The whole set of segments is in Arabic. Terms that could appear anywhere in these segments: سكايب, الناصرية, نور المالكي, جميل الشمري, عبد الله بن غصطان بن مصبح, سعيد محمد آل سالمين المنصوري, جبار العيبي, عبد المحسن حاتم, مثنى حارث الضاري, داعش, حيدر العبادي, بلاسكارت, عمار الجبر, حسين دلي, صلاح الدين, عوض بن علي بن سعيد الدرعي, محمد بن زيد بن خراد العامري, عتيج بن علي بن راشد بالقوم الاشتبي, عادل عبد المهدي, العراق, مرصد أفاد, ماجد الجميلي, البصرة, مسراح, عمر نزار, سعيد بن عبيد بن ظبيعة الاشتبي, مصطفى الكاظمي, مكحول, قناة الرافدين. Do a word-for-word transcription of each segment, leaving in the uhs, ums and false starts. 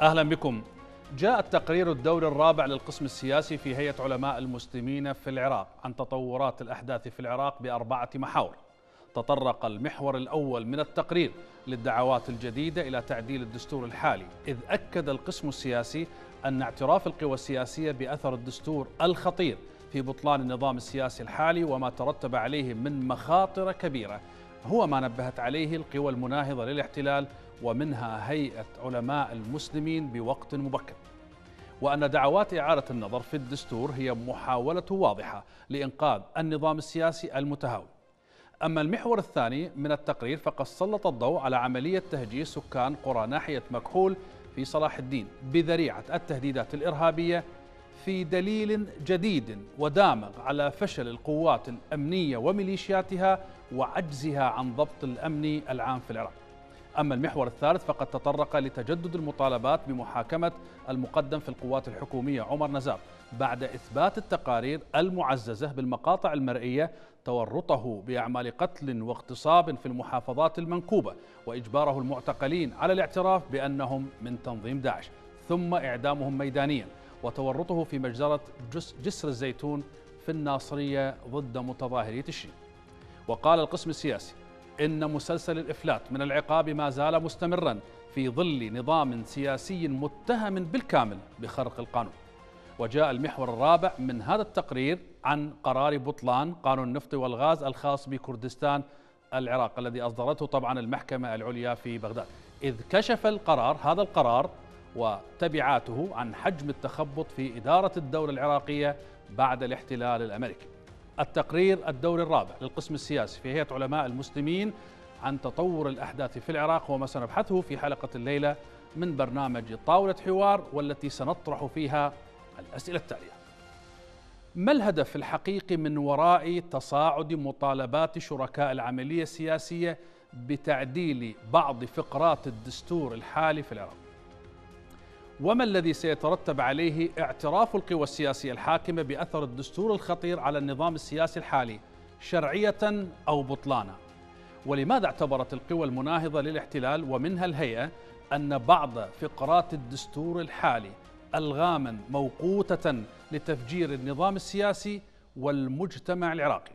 أهلا بكم. جاء التقرير الدوري الرابع للقسم السياسي في هيئة علماء المسلمين في العراق عن تطورات الأحداث في العراق بأربعة محاور. تطرق المحور الأول من التقرير للدعوات الجديدة إلى تعديل الدستور الحالي، إذ أكد القسم السياسي أن اعتراف القوى السياسية بأثر الدستور الخطير في بطلان النظام السياسي الحالي وما ترتب عليه من مخاطر كبيرة هو ما نبهت عليه القوى المناهضة للاحتلال، ومنها هيئة علماء المسلمين بوقت مبكر، وأن دعوات إعادة النظر في الدستور هي محاولة واضحة لإنقاذ النظام السياسي المتهاون. أما المحور الثاني من التقرير فقد سلط الضوء على عملية تهجير سكان قرى ناحية مكحول في صلاح الدين بذريعة التهديدات الإرهابية، في دليل جديد ودامغ على فشل القوات الأمنية وميليشياتها وعجزها عن ضبط الأمن العام في العراق. أما المحور الثالث فقد تطرق لتجدد المطالبات بمحاكمة المقدم في القوات الحكومية عمر نزار بعد إثبات التقارير المعززة بالمقاطع المرئية تورطه بأعمال قتل واغتصاب في المحافظات المنكوبة، وإجباره المعتقلين على الاعتراف بأنهم من تنظيم داعش ثم إعدامهم ميدانيا، وتورطه في مجزرة جسر الزيتون في الناصرية ضد متظاهري تشرين. وقال القسم السياسي إن مسلسل الإفلات من العقاب ما زال مستمرا في ظل نظام سياسي متهم بالكامل بخرق القانون. وجاء المحور الرابع من هذا التقرير عن قرار بطلان قانون النفط والغاز الخاص بكردستان العراق الذي أصدرته طبعا المحكمة العليا في بغداد، إذ كشف القرار هذا القرار وتبعاته عن حجم التخبط في إدارة الدولة العراقية بعد الاحتلال الأمريكي. التقرير الدوري الرابع للقسم السياسي في هيئة علماء المسلمين عن تطور الأحداث في العراق وما سنبحثه في حلقة الليلة من برنامج طاولة حوار، والتي سنطرح فيها الأسئلة التالية: ما الهدف الحقيقي من وراء تصاعد مطالبات شركاء العملية السياسية بتعديل بعض فقرات الدستور الحالي في العراق؟ وما الذي سيترتب عليه اعتراف القوى السياسية الحاكمة بأثر الدستور الخطير على النظام السياسي الحالي شرعية أو بطلانا؟ ولماذا اعتبرت القوى المناهضة للاحتلال ومنها الهيئة أن بعض فقرات الدستور الحالي ألغاما موقوتة لتفجير النظام السياسي والمجتمع العراقي؟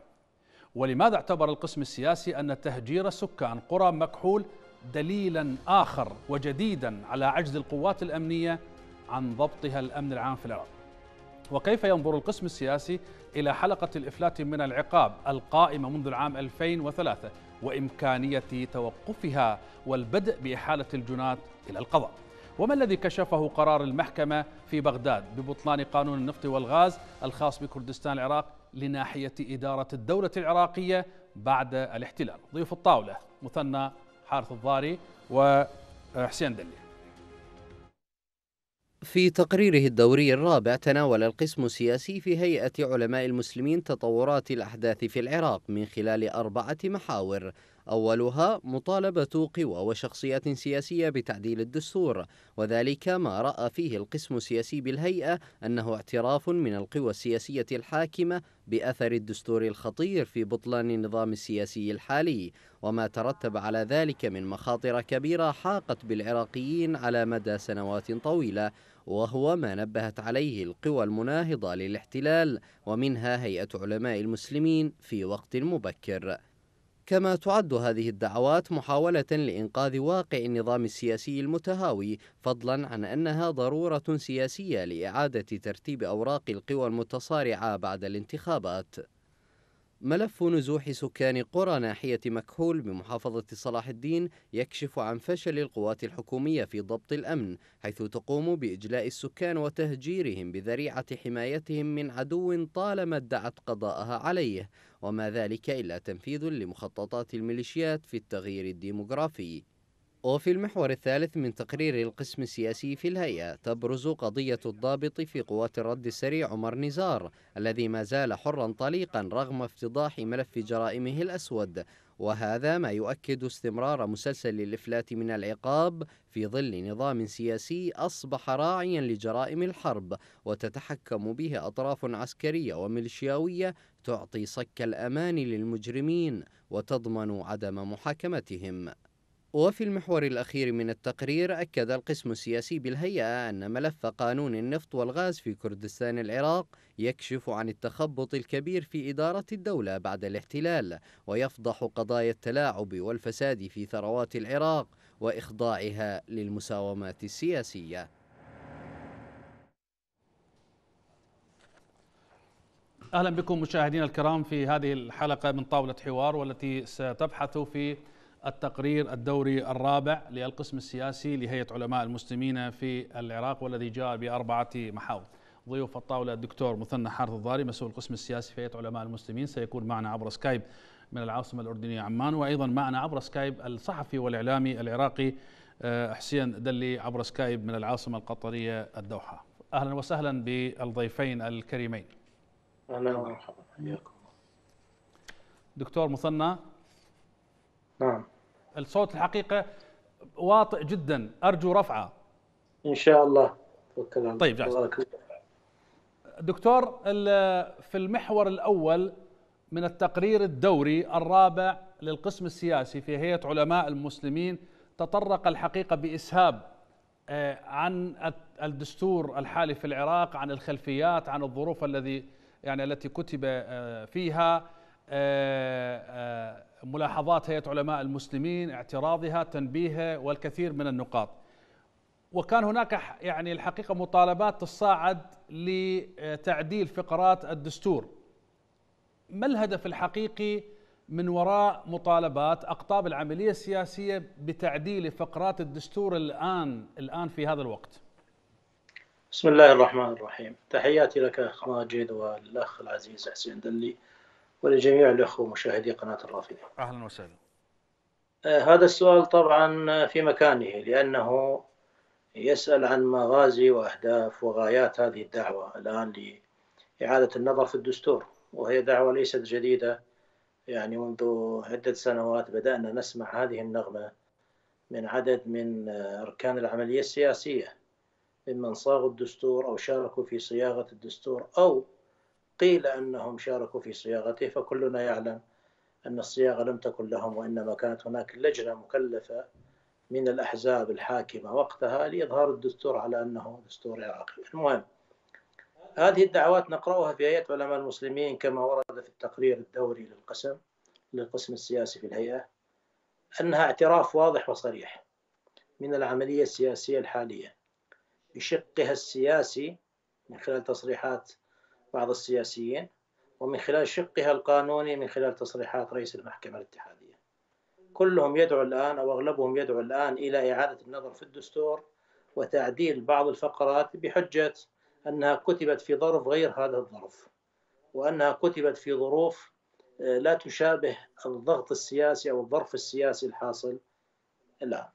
ولماذا اعتبر القسم السياسي أن تهجير سكان قرى مكحول دليلا آخر وجديدا على عجز القوات الأمنية عن ضبطها الأمن العام في العراق؟ وكيف ينظر القسم السياسي إلى حلقة الإفلات من العقاب القائمة منذ العام ألفين وثلاثة وإمكانية توقفها والبدء بإحالة الجنات إلى القضاء؟ وما الذي كشفه قرار المحكمة في بغداد ببطلان قانون النفط والغاز الخاص بكردستان العراق لناحية إدارة الدولة العراقية بعد الاحتلال؟ ضيوف الطاولة مثنى حارث الضاري وحسين دلي. في تقريره الدوري الرابع تناول القسم السياسي في هيئة علماء المسلمين تطورات الأحداث في العراق من خلال أربعة محاور. أولها مطالبة قوى وشخصيات سياسية بتعديل الدستور، وذلك ما رأى فيه القسم السياسي بالهيئة أنه اعتراف من القوى السياسية الحاكمة بأثر الدستور الخطير في بطلان النظام السياسي الحالي وما ترتب على ذلك من مخاطر كبيرة حاقت بالعراقيين على مدى سنوات طويلة، وهو ما نبهت عليه القوى المناهضة للاحتلال ومنها هيئة علماء المسلمين في وقت مبكر. كما تعد هذه الدعوات محاولة لإنقاذ واقع النظام السياسي المتهاوي، فضلا عن أنها ضرورة سياسية لإعادة ترتيب أوراق القوى المتصارعة بعد الانتخابات. ملف نزوح سكان قرى ناحية مكحول بمحافظة صلاح الدين يكشف عن فشل القوات الحكومية في ضبط الأمن، حيث تقوم بإجلاء السكان وتهجيرهم بذريعة حمايتهم من عدو طالما ادعت قضاءها عليه، وما ذلك إلا تنفيذ لمخططات الميليشيات في التغيير الديموغرافي. وفي المحور الثالث من تقرير القسم السياسي في الهيئة تبرز قضية الضابط في قوات الرد السريع عمر نزار الذي ما زال حرا طليقا رغم افتضاح ملف جرائمه الأسود، وهذا ما يؤكد استمرار مسلسل الإفلات من العقاب في ظل نظام سياسي أصبح راعيا لجرائم الحرب وتتحكم به أطراف عسكرية وميليشياوية تعطي صك الأمان للمجرمين وتضمن عدم محاكمتهم. وفي المحور الأخير من التقرير أكد القسم السياسي بالهيئة أن ملف قانون النفط والغاز في كردستان العراق يكشف عن التخبط الكبير في إدارة الدولة بعد الاحتلال، ويفضح قضايا التلاعب والفساد في ثروات العراق وإخضاعها للمساومات السياسية. أهلا بكم مشاهدينا الكرام في هذه الحلقة من طاولة حوار، والتي ستبحث في التقرير الدوري الرابع للقسم السياسي لهيئة علماء المسلمين في العراق، والذي جاء بأربعة محاور. ضيوف الطاولة الدكتور مثنى حارث الضاري مسؤول القسم السياسي في هيئة علماء المسلمين، سيكون معنا عبر سكايب من العاصمة الأردنية عمان، وأيضا معنا عبر سكايب الصحفي والإعلامي العراقي حسين دلي عبر سكايب من العاصمة القطرية الدوحة. أهلا وسهلا بالضيفين الكريمين. أهلا ومرحبا، حياكم. دكتور مثنى. نعم. الصوت الحقيقة واطئ جدا، أرجو رفعه. إن شاء الله، توكل على. طيب جاهز. دكتور، في المحور الأول من التقرير الدوري الرابع للقسم السياسي في هيئة علماء المسلمين تطرق الحقيقة بإسهاب عن الدستور الحالي في العراق، عن الخلفيات، عن الظروف الذي يعني التي كتب فيها، ملاحظات هيئة علماء المسلمين، اعتراضها، تنبيهها، والكثير من النقاط. وكان هناك يعني الحقيقة مطالبات تصاعد لتعديل فقرات الدستور. ما الهدف الحقيقي من وراء مطالبات أقطاب العملية السياسية بتعديل فقرات الدستور الآن الآن في هذا الوقت؟ بسم الله الرحمن الرحيم. تحياتي لك أخ ماجد والأخ العزيز حسين دلي ولجميع الأخوة مشاهدي قناة الرافدين. أهلا وسهلا. آه هذا السؤال طبعا في مكانه، لأنه يسأل عن مغازي وأهداف وغايات هذه الدعوة الآن لإعادة النظر في الدستور، وهي دعوة ليست جديدة، يعني منذ عدة سنوات بدأنا نسمع هذه النغمة من عدد من أركان العملية السياسية، ممن صاغوا الدستور أو شاركوا في صياغة الدستور أو قيل أنهم شاركوا في صياغته. فكلنا يعلم أن الصياغة لم تكن لهم، وإنما كانت هناك لجنة مكلفة من الأحزاب الحاكمة وقتها لإظهار الدستور على أنه دستور عراقي. المهم، هذه الدعوات نقرأها في هيئة علماء المسلمين كما ورد في التقرير الدوري للقسم للقسم السياسي في الهيئة أنها اعتراف واضح وصريح من العملية السياسية الحالية بشقها السياسي من خلال تصريحات بعض السياسيين، ومن خلال شقها القانوني من خلال تصريحات رئيس المحكمة الاتحادية. كلهم يدعو الآن أو أغلبهم يدعو الآن إلى إعادة النظر في الدستور وتعديل بعض الفقرات بحجة أنها كتبت في ظرف غير هذا الظرف، وأنها كتبت في ظروف لا تشابه الضغط السياسي أو الظرف السياسي الحاصل الآن.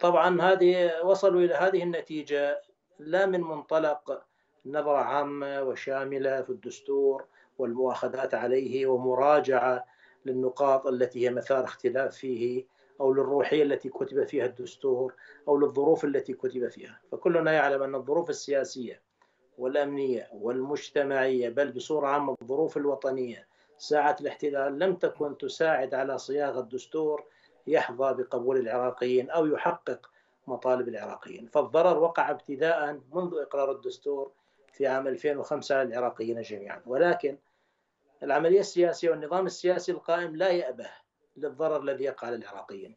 طبعا هذه وصلوا إلى هذه النتيجة لا من منطلق نظرة عامة وشاملة في الدستور والمؤاخذات عليه ومراجعة للنقاط التي هي مثار اختلاف فيه، أو للروحية التي كتب فيها الدستور، أو للظروف التي كتب فيها. فكلنا يعلم أن الظروف السياسية والأمنية والمجتمعية، بل بصورة عامة الظروف الوطنية ساعة الاحتلال، لم تكن تساعد على صياغة الدستور يحظى بقبول العراقيين أو يحقق مطالب العراقيين. فالضرر وقع ابتداء منذ إقرار الدستور في عام ألفين وخمسة على العراقيين جميعا، ولكن العملية السياسية والنظام السياسي القائم لا يأبه للضرر الذي يقع على العراقيين،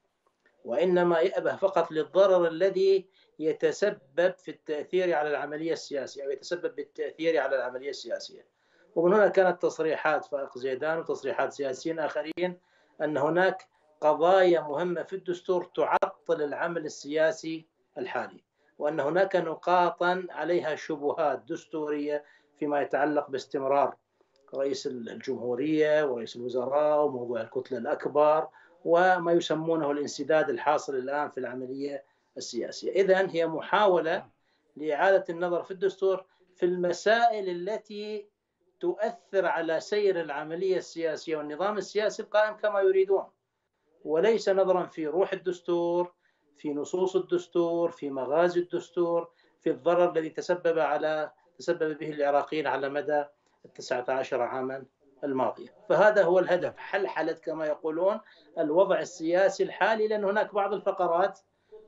وإنما يأبه فقط للضرر الذي يتسبب في التأثير على العملية السياسية أو يتسبب بالتأثير على العملية السياسية. ومن هنا كانت تصريحات فائق زيدان وتصريحات سياسيين آخرين أن هناك قضايا مهمة في الدستور تعطل العمل السياسي الحالي، وأن هناك نقاطا عليها شبهات دستورية فيما يتعلق باستمرار رئيس الجمهورية ورئيس الوزراء وموضوع الكتلة الأكبر وما يسمونه الانسداد الحاصل الآن في العملية السياسية. إذن هي محاولة لإعادة النظر في الدستور في المسائل التي تؤثر على سير العملية السياسية والنظام السياسي القائم كما يريدون، وليس نظرا في روح الدستور، في نصوص الدستور، في مغازي الدستور، في الضرر الذي تسبب على تسبب به العراقيين على مدى التسعة عشر عاما الماضية. فهذا هو الهدف، حلحلة كما يقولون الوضع السياسي الحالي، لأن هناك بعض الفقرات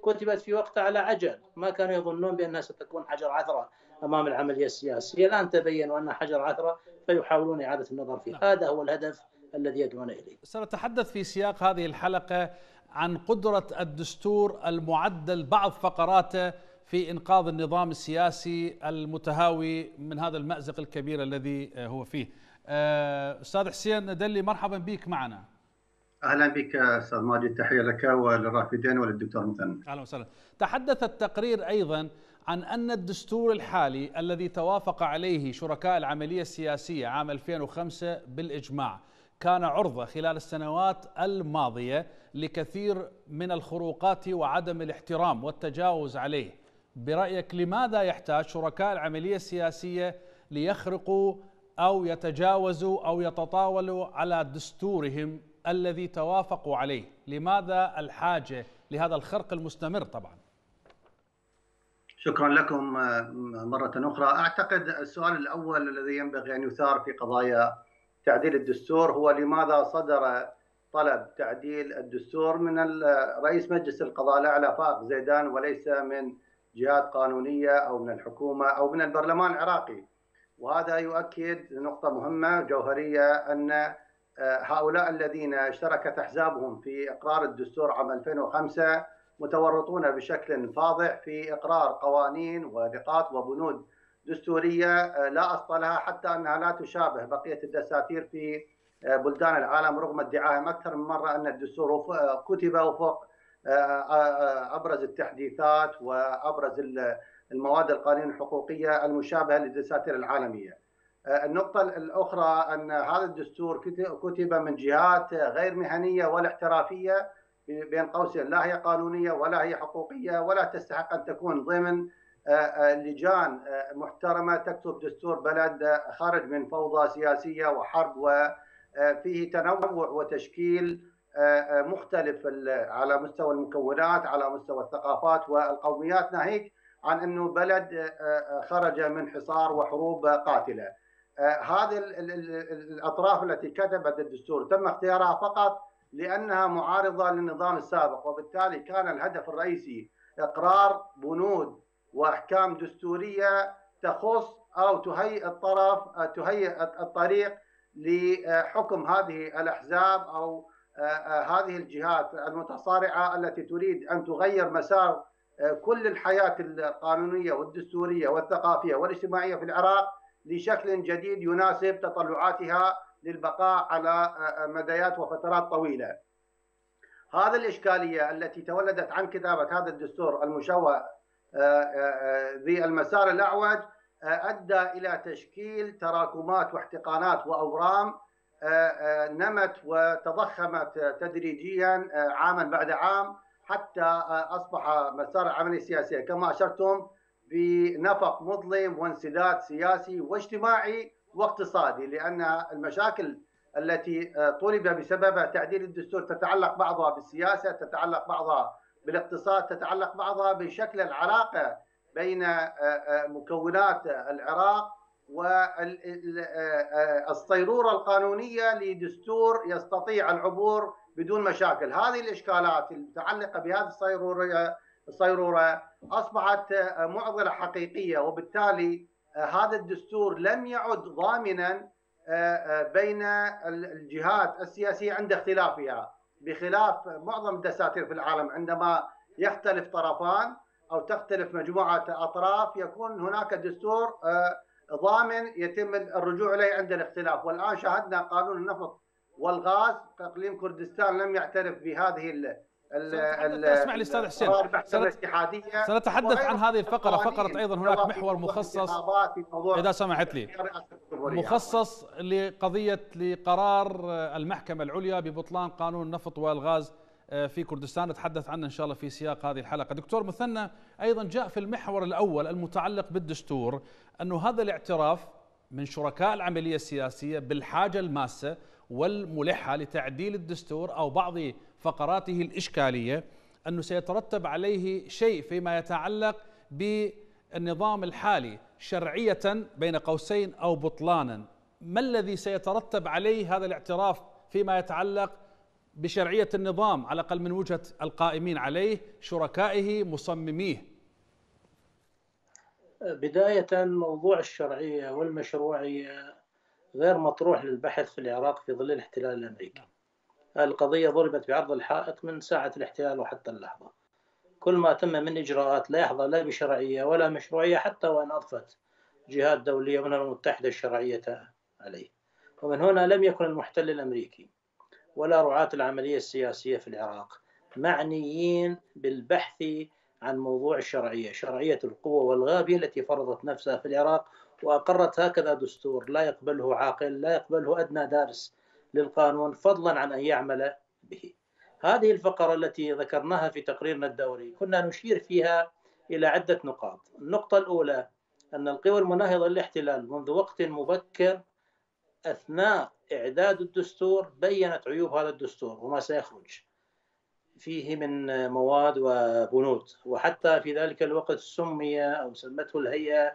كتبت في وقتها على عجل، ما كانوا يظنون بأنها ستكون حجر عثرة أمام العملية السياسية، الآن تبين أنها حجر عثرة فيحاولون إعادة النظر فيه. هذا هو الهدف الذي يدعون إليه. سنتحدث في سياق هذه الحلقة عن قدرة الدستور المعدل بعض فقراته في إنقاذ النظام السياسي المتهاوي من هذا المأزق الكبير الذي هو فيه. أستاذ حسين دلي، مرحبا بك معنا. أهلا بك أستاذ ماجد، تحية لك وللرافدين وللدكتور مثنى. أهلا وسهلا. تحدث التقرير أيضا عن أن الدستور الحالي الذي توافق عليه شركاء العملية السياسية عام ألفين وخمسة بالإجماع كان عرضة خلال السنوات الماضية لكثير من الخروقات وعدم الاحترام والتجاوز عليه. برأيك لماذا يحتاج شركاء العملية السياسية ليخرقوا أو يتجاوزوا أو يتطاولوا على دستورهم الذي توافقوا عليه؟ لماذا الحاجة لهذا الخرق المستمر؟ طبعا شكرا لكم مرة أخرى. أعتقد السؤال الأول الذي ينبغي أن يثار في قضايا تعديل الدستور هو لماذا صدر طلب تعديل الدستور من رئيس مجلس القضاء الأعلى فائق زيدان وليس من جهات قانونية أو من الحكومة أو من البرلمان العراقي. وهذا يؤكد نقطة مهمة جوهرية، أن هؤلاء الذين اشتركت أحزابهم في إقرار الدستور عام ألفين وخمسة متورطون بشكل فاضح في إقرار قوانين ونقاط وبنود دستورية لا أصل لها، حتى أنها لا تشابه بقية الدساتير في بلدان العالم، رغم ادعائهم أكثر من مرة أن الدستور كتب وفق أبرز التحديثات وأبرز المواد القانون الحقوقية المشابهة للدساتير العالمية. النقطة الأخرى أن هذا الدستور كتب من جهات غير مهنية ولا احترافية، بين قوسين لا هي قانونية ولا هي حقوقية ولا تستحق أن تكون ضمن لجان محترمة تكتب دستور بلد خارج من فوضى سياسية وحرب وفيه تنوع وتشكيل مختلف على مستوى المكونات، على مستوى الثقافات والقوميات، ناهيك عن أنه بلد خرج من حصار وحروب قاتلة. هذه الأطراف التي كتبت الدستور تم اختيارها فقط لأنها معارضة للنظام السابق، وبالتالي كان الهدف الرئيسي إقرار بنود وأحكام دستورية تخص أو تهيئ الطرف تهيئ الطريق لحكم هذه الأحزاب أو هذه الجهات المتصارعة التي تريد أن تغير مسار كل الحياة القانونية والدستورية والثقافية والاجتماعية في العراق لشكل جديد يناسب تطلعاتها للبقاء على مديات وفترات طويلة. هذه الإشكالية التي تولدت عن كتابة هذا الدستور المشوه ذي المسار الأعوج أدى إلى تشكيل تراكمات واحتقانات وأورام نمت وتضخمت تدريجيا عاما بعد عام، حتى أصبح مسار العملية السياسية كما أشرتم بنفق مظلم وانسداد سياسي واجتماعي واقتصادي، لأن المشاكل التي طلب بسببها تعديل الدستور تتعلق بعضها بالسياسة، تتعلق بعضها بالاقتصاد، تتعلق بعضها بشكل العلاقة بين مكونات العراق والصيرورة القانونية لدستور يستطيع العبور بدون مشاكل. هذه الإشكالات المتعلقة بهذه الصيرورة الصيرورة أصبحت معضلة حقيقية، وبالتالي هذا الدستور لم يعد ضامنا بين الجهات السياسية عند اختلافها، بخلاف معظم الدساتير في العالم عندما يختلف طرفان أو تختلف مجموعة أطراف يكون هناك دستور ضامن يتم الرجوع إليه عند الاختلاف. والآن شاهدنا قانون النفط والغاز، إقليم كردستان لم يعترف بهذه ال ال اسمع لي استاذ حسين، سنتحدث, سنتحدث عن هذه الفقره، فقره ايضا هناك محور مخصص اذا سمحت لي، مخصص لقضيه لقرار المحكمه العليا ببطلان قانون النفط والغاز في كردستان، نتحدث عنه ان شاء الله في سياق هذه الحلقه. دكتور مثنى، ايضا جاء في المحور الاول المتعلق بالدستور انه هذا الاعتراف من شركاء العمليه السياسيه بالحاجه الماسه والملحة لتعديل الدستور أو بعض فقراته الإشكالية أنه سيترتب عليه شيء فيما يتعلق بالنظام الحالي شرعية بين قوسين أو بطلانا. ما الذي سيترتب عليه هذا الاعتراف فيما يتعلق بشرعية النظام على الأقل من وجهة القائمين عليه شركائه مصمميه؟ بداية موضوع الشرعية والمشروعية غير مطروح للبحث في العراق في ظل الاحتلال الأمريكي. القضية ضربت بعرض الحائط من ساعة الاحتلال وحتى اللحظة. كل ما تم من إجراءات لا يحظى لا بشرعية ولا مشروعية حتى وإن أضفت جهات دولية منها المتحدة الشرعية عليه. ومن هنا لم يكن المحتل الأمريكي ولا رعاة العملية السياسية في العراق معنيين بالبحث عن موضوع الشرعية، شرعية القوة والغابية التي فرضت نفسها في العراق وأقرت هكذا دستور لا يقبله عاقل، لا يقبله أدنى دارس للقانون، فضلا عن أن يعمل به. هذه الفقرة التي ذكرناها في تقريرنا الدوري كنا نشير فيها إلى عدة نقاط. النقطة الأولى أن القوى المناهضة للاحتلال منذ وقت مبكر أثناء إعداد الدستور بيّنت عيوب هذا الدستور وما سيخرج فيه من مواد وبنود، وحتى في ذلك الوقت سمي أو سمته الهيئة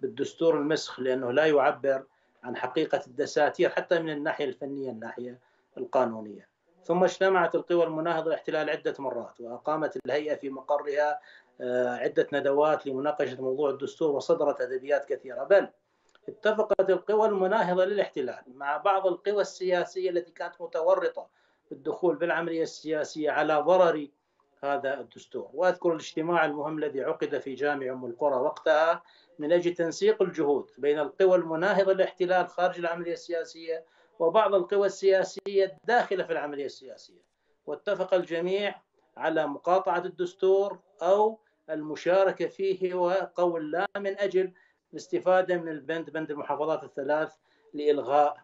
بالدستور المسخ لأنه لا يعبر عن حقيقة الدساتير حتى من الناحية الفنية الناحية القانونية. ثم اجتمعت القوى المناهضة للاحتلال عدة مرات، وأقامت الهيئة في مقرها عدة ندوات لمناقشة موضوع الدستور وصدرت أدبيات كثيرة، بل اتفقت القوى المناهضة للاحتلال مع بعض القوى السياسية التي كانت متورطة بالدخول بالعملية السياسية على ضرر هذا الدستور. وأذكر الاجتماع المهم الذي عقد في جامع أم القرى وقتها من أجل تنسيق الجهود بين القوى المناهضة للاحتلال خارج العملية السياسية وبعض القوى السياسية الداخلة في العملية السياسية، واتفق الجميع على مقاطعة الدستور أو المشاركة فيه وقول لا من أجل الاستفادة من البند بند المحافظات الثلاث لإلغاء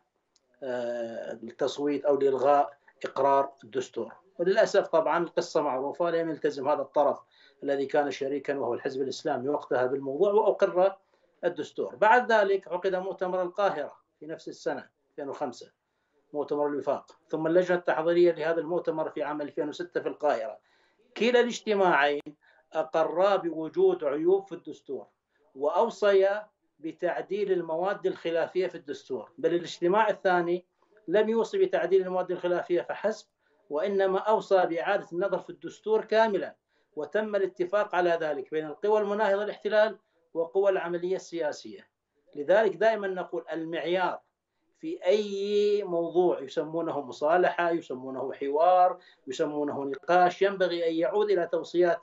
التصويت أو لإلغاء إقرار الدستور. وللأسف طبعا القصة معروفة، لم يلتزم هذا الطرف الذي كان شريكا وهو الحزب الإسلامي وقتها بالموضوع وأقر الدستور. بعد ذلك عقد مؤتمر القاهرة في نفس السنة ألفين وخمسة، مؤتمر الوفاق، ثم اللجنة التحضيرية لهذا المؤتمر في عام ألفين وستة في القاهرة. كلا الاجتماعين أقرا بوجود عيوب في الدستور وأوصيا بتعديل المواد الخلافية في الدستور، بل الاجتماع الثاني لم يوصي بتعديل المواد الخلافية فحسب، وإنما أوصى بإعادة النظر في الدستور كاملا، وتم الاتفاق على ذلك بين القوى المناهضة للاحتلال وقوى العملية السياسية. لذلك دائما نقول المعيار في أي موضوع يسمونه مصالحة، يسمونه حوار، يسمونه نقاش، ينبغي أن يعود إلى توصيات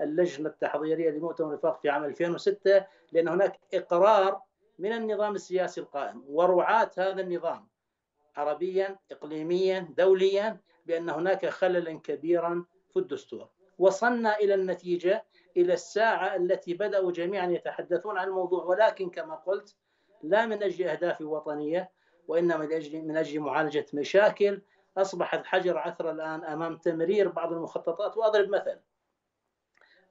اللجنة التحضيرية لمؤتمر الوفاق في عام ألفين وستة، لأن هناك إقرار من النظام السياسي القائم ورعاة هذا النظام عربيا، إقليميا، دوليا بأن هناك خللا كبيرا في الدستور. وصلنا إلى النتيجة إلى الساعة التي بدأوا جميعا يتحدثون عن الموضوع، ولكن كما قلت لا من أجل أهداف وطنية وإنما من أجل, من أجل معالجة مشاكل أصبحت حجر عثرة الآن أمام تمرير بعض المخططات. وأضرب مثل،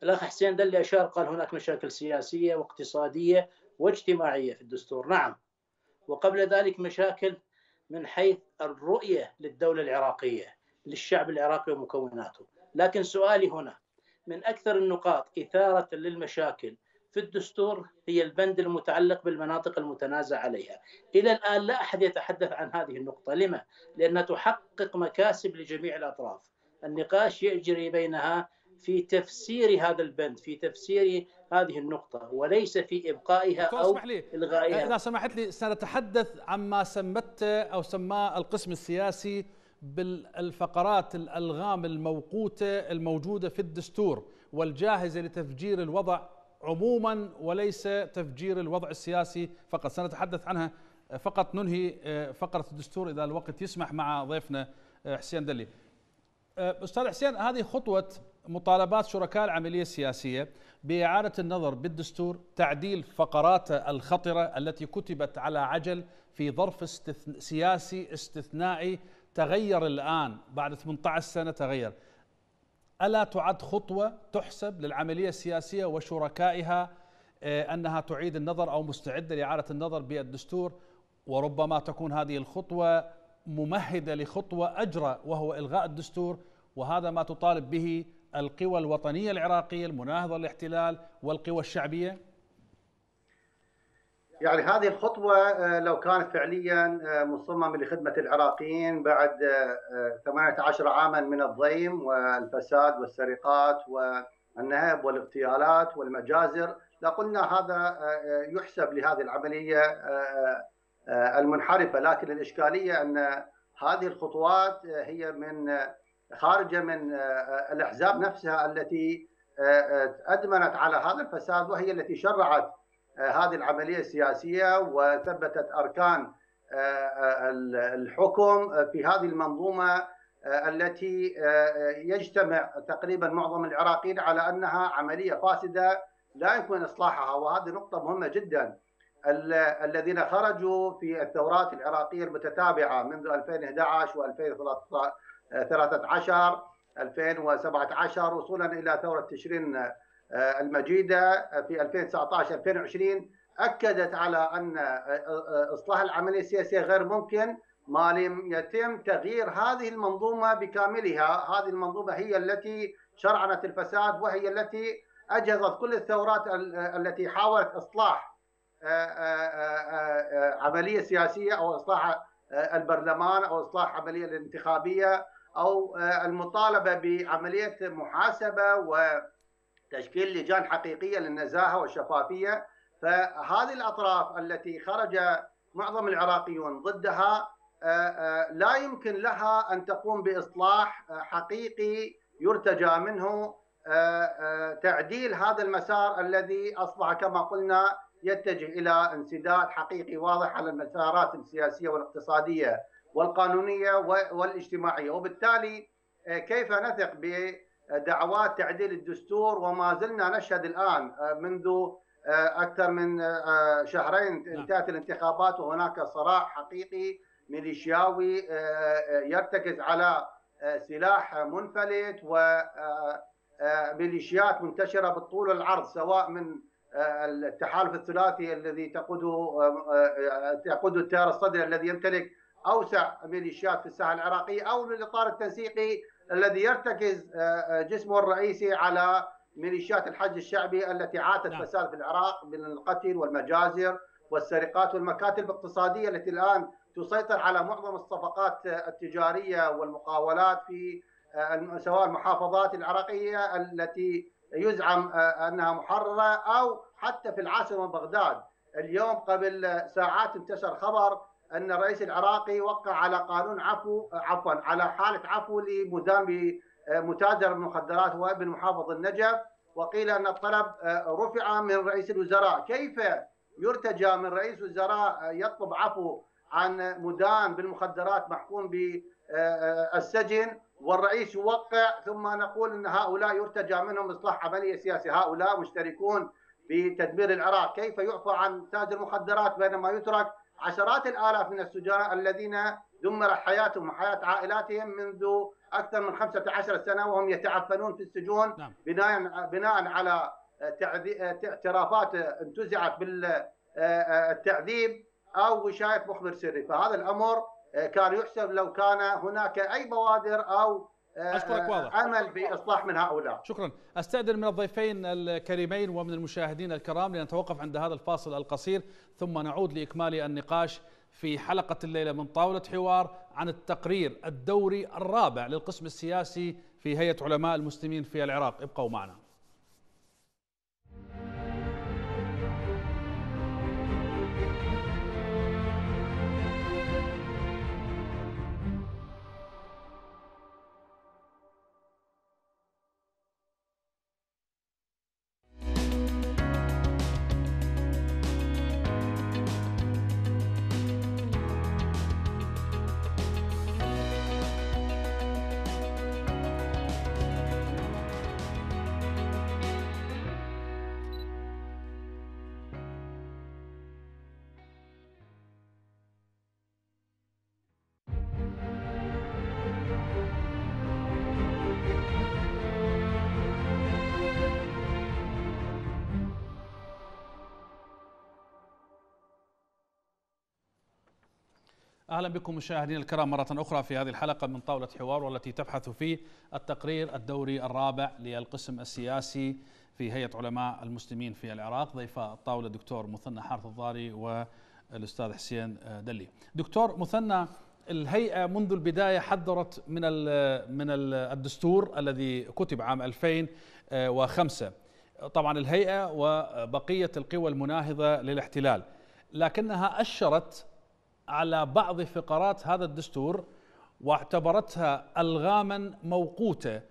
الأخ حسين دلي أشار قال هناك مشاكل سياسية واقتصادية واجتماعية في الدستور، نعم، وقبل ذلك مشاكل من حيث الرؤية للدولة العراقية، للشعب العراقي ومكوناته. لكن سؤالي هنا، من أكثر النقاط إثارة للمشاكل في الدستور هي البند المتعلق بالمناطق المتنازع عليها. إلى الآن لا أحد يتحدث عن هذه النقطة، لما؟ لأنها تحقق مكاسب لجميع الأطراف. النقاش يجري بينها في تفسير هذا البند، في تفسير هذه النقطة، وليس في إبقائها أو إلغائها. إذا سمحت لي سنتحدث عما سمته أو سماه القسم السياسي بالفقرات الألغام الموقوتة الموجودة في الدستور والجاهزة لتفجير الوضع عموما وليس تفجير الوضع السياسي فقط. سنتحدث عنها فقط، ننهي فقرة الدستور إذا الوقت يسمح مع ضيفنا حسين دلي. أستاذ حسين، هذه خطوة مطالبات شركاء العملية السياسية بإعادة النظر بالدستور، تعديل فقراته الخطرة التي كتبت على عجل في ظرف استثن... سياسي استثنائي تغير الآن بعد ثمانية عشر سنة تغير. ألا تعد خطوة تحسب للعملية السياسية وشركائها أنها تعيد النظر أو مستعدة لإعادة النظر بالدستور، وربما تكون هذه الخطوة ممهدة لخطوة أجرى وهو إلغاء الدستور، وهذا ما تطالب به القوى الوطنية العراقية المناهضة للاحتلال والقوى الشعبية؟ يعني هذه الخطوة لو كانت فعليا مصممة لخدمة العراقيين بعد ثمانية عشر عاما من الضيم والفساد والسرقات والنهب والاغتيالات والمجازر، لقلنا هذا يحسب لهذه العملية المنحرفة. لكن الإشكالية أن هذه الخطوات هي من خارجة من الأحزاب نفسها التي أدمنت على هذا الفساد، وهي التي شرعت هذه العملية السياسية وثبتت أركان الحكم في هذه المنظومة التي يجتمع تقريبا معظم العراقيين على أنها عملية فاسدة لا يمكن إصلاحها. وهذه نقطة مهمة جدا. الذين خرجوا في الثورات العراقية المتتابعة منذ ألفين وأحد عشر وألفين وثلاثة عشر ألفين وسبعة عشر وصولا إلى ثورة تشرين المجيدة في ألفين وتسعة عشر ألفين وعشرين، أكدت على أن إصلاح العملية السياسية غير ممكن ما لم يتم تغيير هذه المنظومة بكاملها. هذه المنظومة هي التي شرعنت الفساد، وهي التي أجهزت كل الثورات التي حاولت إصلاح عملية سياسية أو إصلاح البرلمان أو إصلاح عملية الانتخابية أو المطالبة بعملية محاسبة و تشكيل لجان حقيقية للنزاهة والشفافية. فهذه الأطراف التي خرج معظم العراقيون ضدها لا يمكن لها أن تقوم بإصلاح حقيقي يرتجى منه تعديل هذا المسار الذي أصبح كما قلنا يتجه إلى انسداد حقيقي واضح على المسارات السياسية والاقتصادية والقانونية والاجتماعية. وبالتالي كيف نثق ب دعوات تعديل الدستور وما زلنا نشهد الآن منذ أكثر من شهرين انتهت الانتخابات وهناك صراع حقيقي ميليشياوي يرتكز على سلاح منفلت وميليشيات منتشرة بالطول والعرض، سواء من التحالف الثلاثي الذي تقوده تقوده التيار الصدري الذي يمتلك أوسع ميليشيات في الساحة العراقية، أو من الإطار التنسيقي الذي يرتكز جسمه الرئيسي على ميليشيات الحج الشعبي التي عاتت فساد في العراق من القتل والمجازر والسرقات والمكاتب الاقتصادية التي الآن تسيطر على معظم الصفقات التجارية والمقاولات في سواء المحافظات العراقية التي يزعم أنها محررة أو حتى في العاصمة بغداد. اليوم قبل ساعات انتشر خبر أن الرئيس العراقي وقع على قانون عفو عفوا على حالة عفو لمدان بمتاجر المخدرات وابن محافظ النجف، وقيل أن الطلب رفع من رئيس الوزراء. كيف يرتجى من رئيس وزراء يطلب عفو عن مدان بالمخدرات محكوم بالسجن والرئيس يوقع، ثم نقول أن هؤلاء يرتجى منهم إصلاح عملية سياسية، هؤلاء مشتركون بتدمير العراق. كيف يعفى عن تاجر المخدرات بينما يترك عشرات الآلاف من السجناء الذين دمرت حياتهم وحياة عائلاتهم منذ أكثر من خمسة عشر سنة وهم يتعفنون في السجون بناء بناء على اعترافات انتزعت بالتعذيب أو وشاية مخبر سري. فهذا الأمر كان يحسب لو كان هناك أي بوادر أو أشكرك واضح. عمل بإصلاح من هؤلاء. شكرا. أستأذن من الضيفين الكريمين ومن المشاهدين الكرام لنتوقف عند هذا الفاصل القصير، ثم نعود لإكمال النقاش في حلقة الليلة من طاولة حوار عن التقرير الدوري الرابع للقسم السياسي في هيئة علماء المسلمين في العراق. ابقوا معنا. أهلا بكم مشاهدينا الكرام مرة أخرى في هذه الحلقة من طاولة حوار، والتي تبحث في التقرير الدوري الرابع للقسم السياسي في هيئة علماء المسلمين في العراق. ضيف الطاولة دكتور مثنى حارث الضاري والأستاذ حسين دلي. دكتور مثنى، الهيئة منذ البداية حذرت من من الدستور الذي كتب عام ألفين وخمسة، طبعا الهيئة وبقية القوى المناهضة للاحتلال، لكنها أشرت على بعض فقرات هذا الدستور واعتبرتها ألغاما موقوتة،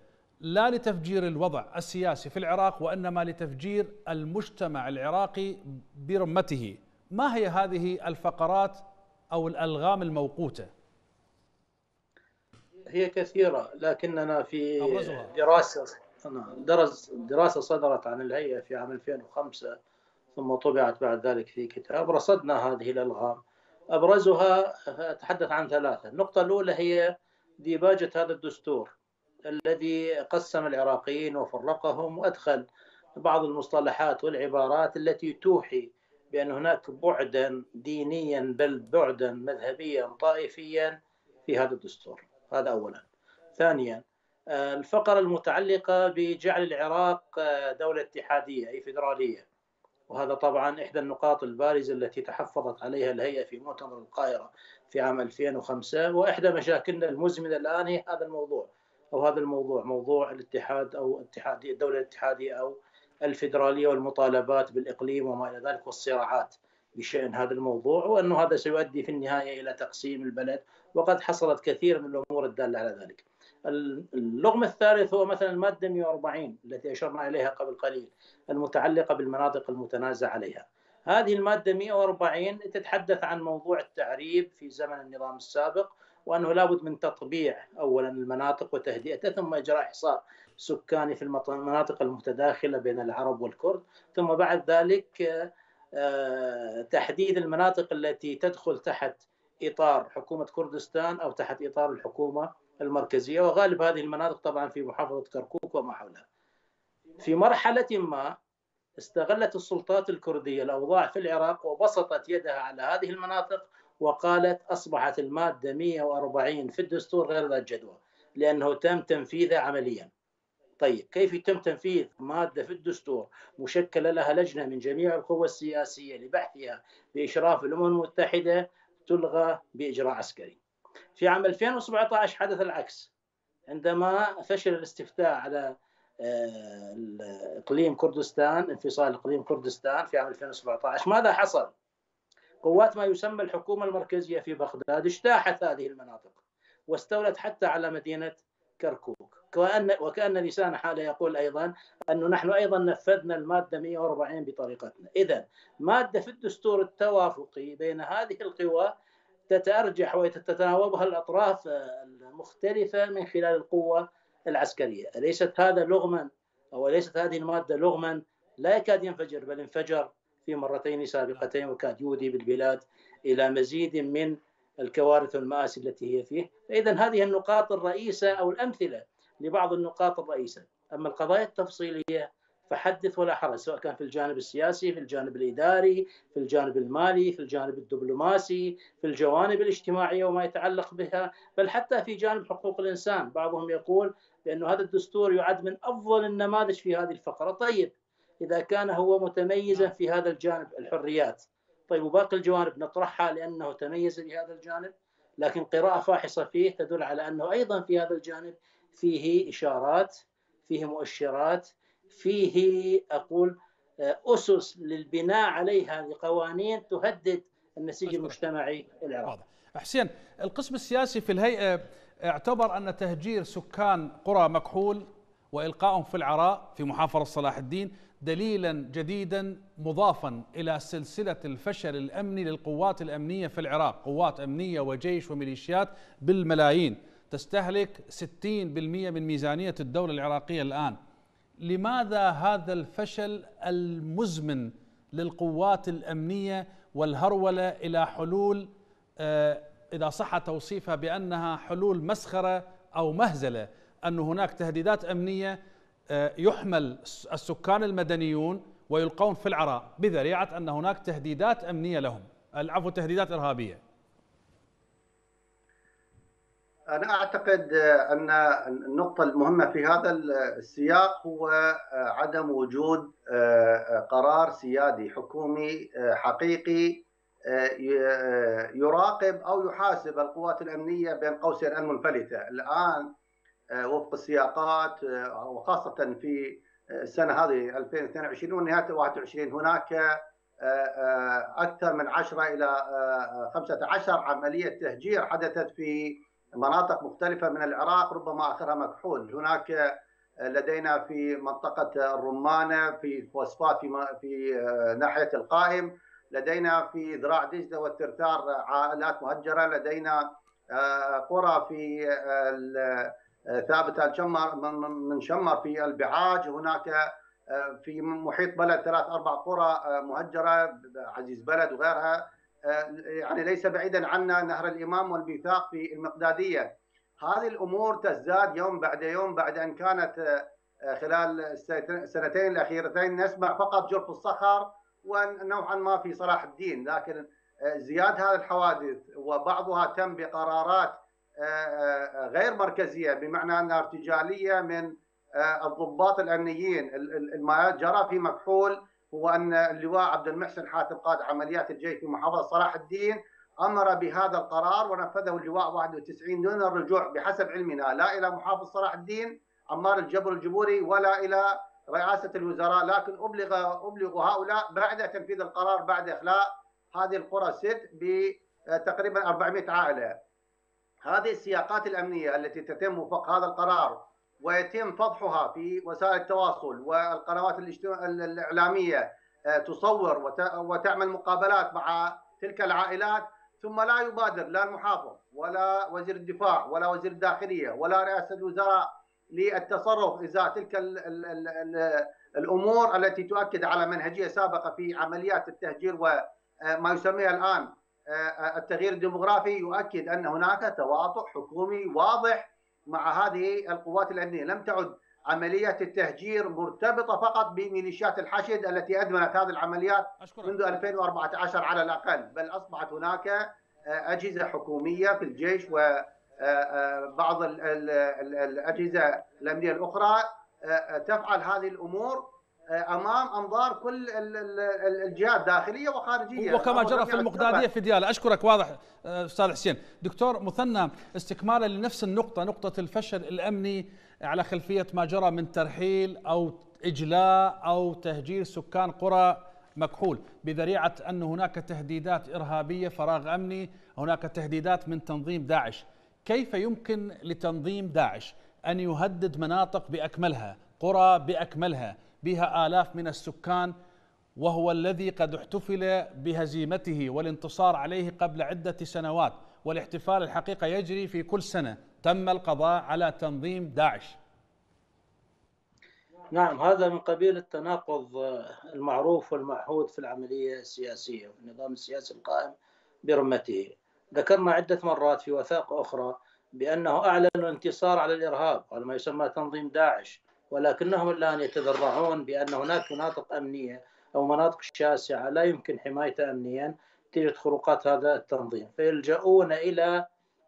لا لتفجير الوضع السياسي في العراق وإنما لتفجير المجتمع العراقي برمته. ما هي هذه الفقرات أو الألغام الموقوتة؟ هي كثيرة، لكننا في دراسة دراسة صدرت عن الهيئة في عام ألفين وخمسة ثم طبعت بعد ذلك في كتاب، رصدنا هذه الألغام. أبرزها أتحدث عن ثلاثة. النقطة الأولى هي ديباجة هذا الدستور الذي قسم العراقيين وفرقهم وأدخل بعض المصطلحات والعبارات التي توحي بأن هناك بعدا دينيا بل بعدا مذهبيا طائفيا في هذا الدستور. هذا أولا. ثانيا، الفقرة المتعلقة بجعل العراق دولة اتحادية أي فيدرالية، وهذا طبعا إحدى النقاط البارزة التي تحفظت عليها الهيئة في مؤتمر القاهرة في عام ألفين وخمسة، وإحدى مشاكلنا المزمنة الآن هي هذا الموضوع أو هذا الموضوع موضوع الاتحاد أو اتحادية الدولة الاتحادية أو الفيدرالية والمطالبات بالإقليم وما إلى ذلك والصراعات بشأن هذا الموضوع، وأنه هذا سيؤدي في النهاية إلى تقسيم البلد، وقد حصلت كثير من الأمور الدالة على ذلك. اللغم الثالث هو مثلا المادة مئة وأربعين التي أشرنا إليها قبل قليل المتعلقة بالمناطق المتنازع عليها. هذه المادة مئة وأربعين تتحدث عن موضوع التعريب في زمن النظام السابق، وأنه لابد من تطبيع أولا المناطق وتهدئتها، ثم إجراء حصار سكاني في المناطق المتداخلة بين العرب والكرد، ثم بعد ذلك تحديد المناطق التي تدخل تحت إطار حكومة كردستان أو تحت إطار الحكومة المركزية، وغالب هذه المناطق طبعا في محافظة كركوك وما حولها. في مرحلة ما استغلت السلطات الكردية الأوضاع في العراق وبسطت يدها على هذه المناطق، وقالت أصبحت المادة مئة وأربعين في الدستور غير ذات جدوى لأنه تم تنفيذها عمليا. طيب، كيف يتم تنفيذ مادة في الدستور مشكلة لها لجنة من جميع القوى السياسية لبحثها بإشراف الأمم المتحدة تلغى بإجراء عسكري؟ في عام ألفين وسبعة عشر حدث العكس، عندما فشل الاستفتاء على إقليم كردستان، انفصال إقليم كردستان في عام ألفين وسبعة عشر، ماذا حصل؟ قوات ما يسمى الحكومة المركزية في بغداد اجتاحت هذه المناطق واستولت حتى على مدينة كركوك، وكأن, وكأن لسان حاله يقول أيضا أنه نحن أيضا نفذنا المادة مئة وأربعين بطريقتنا. إذن مادة في الدستور التوافقي بين هذه القوى تتأرجح وتتناوبها الأطراف المختلفة من خلال القوة العسكرية. أليست هذا لغما أو أليست هذه المادة لغما لا يكاد ينفجر بل انفجر في مرتين سابقتين، وكاد يودي بالبلاد إلى مزيد من الكوارث والمآسي التي هي فيه. فإذا هذه النقاط الرئيسة أو الأمثلة لبعض النقاط الرئيسة. أما القضايا التفصيلية فحدث ولا حرج، سواء كان في الجانب السياسي، في الجانب الإداري، في الجانب المالي، في الجانب الدبلوماسي، في الجوانب الاجتماعية وما يتعلق بها، بل حتى في جانب حقوق الإنسان. بعضهم يقول بأن هذا الدستور يعد من أفضل النماذج في هذه الفقرة. طيب، إذا كان هو متميزا في هذا الجانب الحريات، طيب وباقي الجوانب نطرحها لأنه تميز بهذا الجانب، لكن قراءة فاحصة فيه تدل على أنه أيضا في هذا الجانب فيه إشارات، فيه مؤشرات، فيه أقول أسس للبناء عليها لقوانين تهدد النسيج المجتمعي العراقي. حسين، القسم السياسي في الهيئة اعتبر أن تهجير سكان قرى مكحول وإلقائهم في العراء في محافظة صلاح الدين دليلا جديدا مضافا إلى سلسلة الفشل الأمني للقوات الأمنية في العراق، قوات أمنية وجيش وميليشيات بالملايين تستهلك ستين بالمئة من ميزانية الدولة العراقية الآن. لماذا هذا الفشل المزمن للقوات الأمنية والهرولة إلى حلول إذا صح توصيفها بأنها حلول مسخرة أو مهزلة، أن هناك تهديدات أمنية يحمل السكان المدنيون ويلقون في العراء بذريعة أن هناك تهديدات أمنية لهم، العفو تهديدات إرهابية؟ أنا أعتقد أن النقطة المهمة في هذا السياق هو عدم وجود قرار سيادي حكومي حقيقي يراقب أو يحاسب القوات الأمنية بين قوسين المنفلتة. الآن وفق السياقات وخاصة في السنة هذه ألفين واثنين وعشرين ونهاية واحد وعشرين هناك أكثر من عشرة إلى خمسة عشر عملية تهجير حدثت في مناطق مختلفة من العراق، ربما آخرها مكحول. هناك لدينا في منطقة الرمانة، في الفوسفات، في, في ناحية القائم، لدينا في ذراع دجلة والترتار عائلات مهجرة، لدينا قرى في ثابت الشمر من شمر في البعاج، هناك في محيط بلد ثلاث أربع قرى مهجرة، عزيز بلد وغيرها، يعني ليس بعيدا عنا نهر الإمام والميثاق في المقدادية. هذه الأمور تزداد يوم بعد يوم بعد أن كانت خلال السنتين الأخيرتين نسمع فقط جرف الصخر ونوعا ما في صلاح الدين، لكن زيادة هذه الحوادث وبعضها تم بقرارات غير مركزية، بمعنى أنها ارتجالية من الضباط الأمنيين. ما جرى في مكحول هو أن اللواء عبد المحسن حاتم قائد عمليات الجيش في محافظة صلاح الدين أمر بهذا القرار ونفذه اللواء واحد وتسعين دون الرجوع بحسب علمنا لا إلى محافظ صلاح الدين عمار الجبر الجبوري ولا إلى رئاسة الوزراء، لكن أبلغ أبلغ هؤلاء بعد تنفيذ القرار بعد إخلاء هذه القرى ست بتقريبا أربعمئة عائلة. هذه السياقات الأمنية التي تتم وفق هذا القرار ويتم فضحها في وسائل التواصل والقنوات الإعلامية، تصور وتعمل مقابلات مع تلك العائلات، ثم لا يبادر لا المحافظ ولا وزير الدفاع ولا وزير الداخلية ولا رئاسة الوزراء للتصرف إزاء تلك ال ال ال ال الأمور التي تؤكد على منهجية سابقة في عمليات التهجير وما يسميها الآن التغيير الديمغرافي، يؤكد أن هناك تواطؤ حكومي واضح مع هذه القوات الأمنية. لم تعد عملية التهجير مرتبطة فقط بميليشيات الحشد التي أدمنت هذه العمليات منذ ألفين وأربعة عشر على الأقل، بل أصبحت هناك أجهزة حكومية في الجيش وبعض الأجهزة الأمنية الأخرى تفعل هذه الأمور امام انظار كل الجهات داخليه وخارجيه، وكما جرى في المقداديه في دياله. اشكرك، واضح استاذ حسين. دكتور مثنى، استكمالا لنفس النقطه، نقطه الفشل الامني على خلفيه ما جرى من ترحيل او اجلاء او تهجير سكان قرى مكحول بذريعه ان هناك تهديدات ارهابيه، فراغ امني، هناك تهديدات من تنظيم داعش. كيف يمكن لتنظيم داعش ان يهدد مناطق باكملها، قرى باكملها بها آلاف من السكان، وهو الذي قد احتفل بهزيمته والانتصار عليه قبل عدة سنوات، والاحتفال الحقيقة يجري في كل سنة؟ تم القضاء على تنظيم داعش. نعم، هذا من قبيل التناقض المعروف والمعهود في العملية السياسية والنظام السياسي القائم برمته. ذكرنا عدة مرات في وثائق أخرى بأنه أعلن الانتصار على الإرهاب على ما يسمى تنظيم داعش، ولكنهم الآن يتذرعون بأن هناك مناطق أمنية أو مناطق شاسعة لا يمكن حمايتها أمنيا نتيجة خروقات هذا التنظيم، فيلجؤون إلى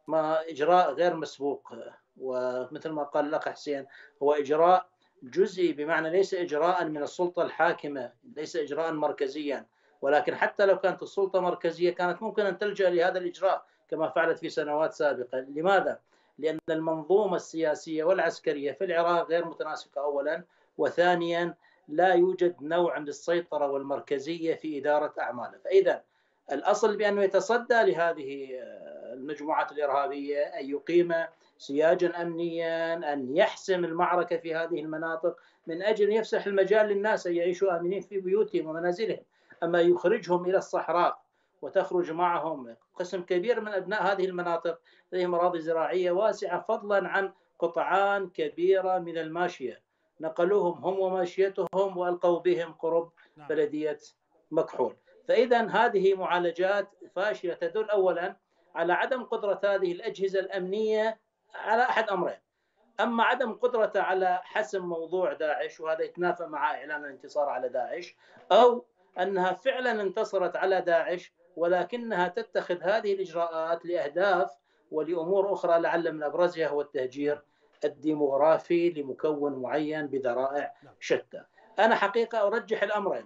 ما إجراء غير مسبوق، ومثل ما قال الأخ حسين هو إجراء جزئي، بمعنى ليس إجراء من السلطة الحاكمة، ليس إجراء مركزيا، ولكن حتى لو كانت السلطة مركزية كانت ممكن أن تلجأ لهذا الإجراء كما فعلت في سنوات سابقة. لماذا؟ لأن المنظومة السياسية والعسكرية في العراق غير متناسقة أولا، وثانيا لا يوجد نوع من السيطرة والمركزية في إدارة أعماله. فإذا الأصل بأنه يتصدى لهذه المجموعات الإرهابية، أن يقيم سياجا أمنيا، أن يحسم المعركة في هذه المناطق من أجل أن يفسح المجال للناس أن يعيشوا آمنين في بيوتهم ومنازلهم. أما يخرجهم إلى الصحراء وتخرج معهم قسم كبير من أبناء هذه المناطق لديهم أراضي زراعية واسعة، فضلا عن قطعان كبيرة من الماشية نقلوهم هم وماشيتهم وألقوا بهم قرب بلدية مكحول. فإذا هذه معالجات فاشلة تدل أولا على عدم قدرة هذه الأجهزة الأمنية على أحد أمرين، أما عدم قدرتها على حسم موضوع داعش، وهذا يتنافى مع إعلان الانتصار على داعش، أو أنها فعلا انتصرت على داعش ولكنها تتخذ هذه الإجراءات لأهداف ولأمور أخرى لعل من أبرزها هو التهجير الديموغرافي لمكون معين بذرائع شتى. أنا حقيقة أرجح الأمرين،